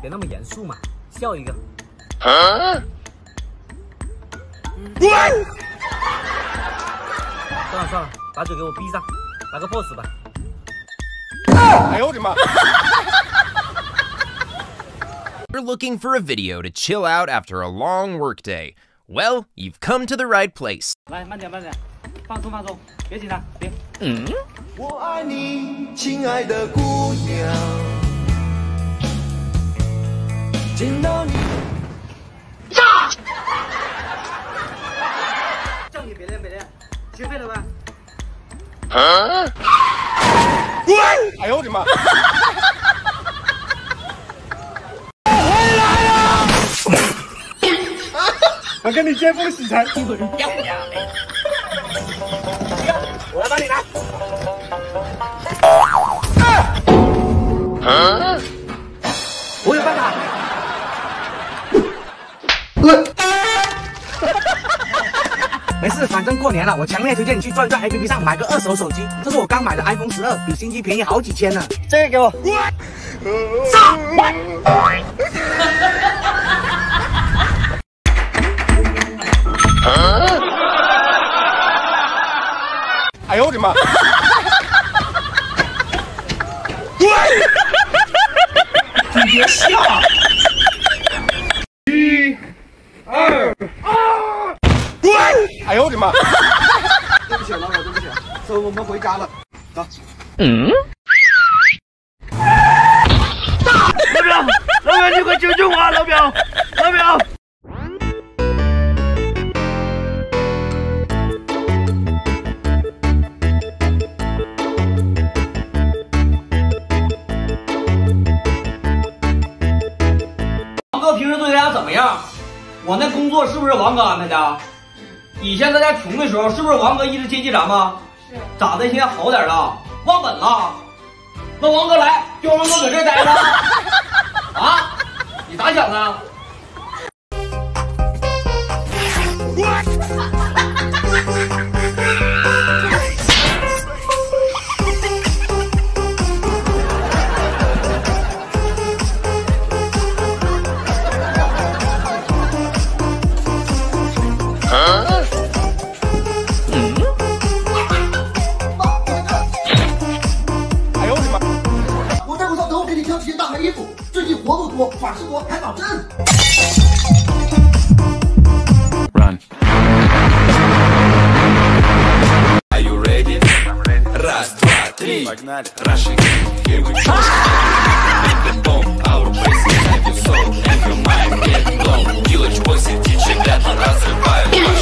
别那么严肃嘛，笑一个。算了算了，把嘴给我闭上，来个 pose 吧。哎呦我的妈！You're looking for a video to chill out after a long work day. Well, you've come to the right place. 来，慢点，慢点，放松放松，别紧张，别。嗯。我爱你，亲爱的姑娘。见到你。炸！叫你别练，别练，学会了吧？啊！滚！哎呦我的妈！我跟你见缝插针，你滚！要不要？我来帮你拿。啊！我有办法。没事，反正过年了，我强烈推荐你去转转 APP 上买个二手手机。这是我刚买的 iPhone 12，比新机便宜好几千呢。这个给我。上！哎呦我的妈！滚！你别笑！一、二、啊！滚！哎呦我的妈！对不起，老板，对不起，走，我们回家了。走。嗯。老表，老表，你快救救我啊！老表，老表。 平时对大家怎么样？我那工作是不是王哥安排的？以前大家穷的时候，是不是王哥一直接济咱们？是。咋的？现在好点了，忘本了？那王哥来，就王哥搁这待着。啊？你咋想的？法式锅开保证。Run。Are you ready? Раз, два, три. Погнали. Rushing. Here we go. Let the bomb our place. Have you soul? Have your mind. Get low. Village boys и DJ ребята разрывают.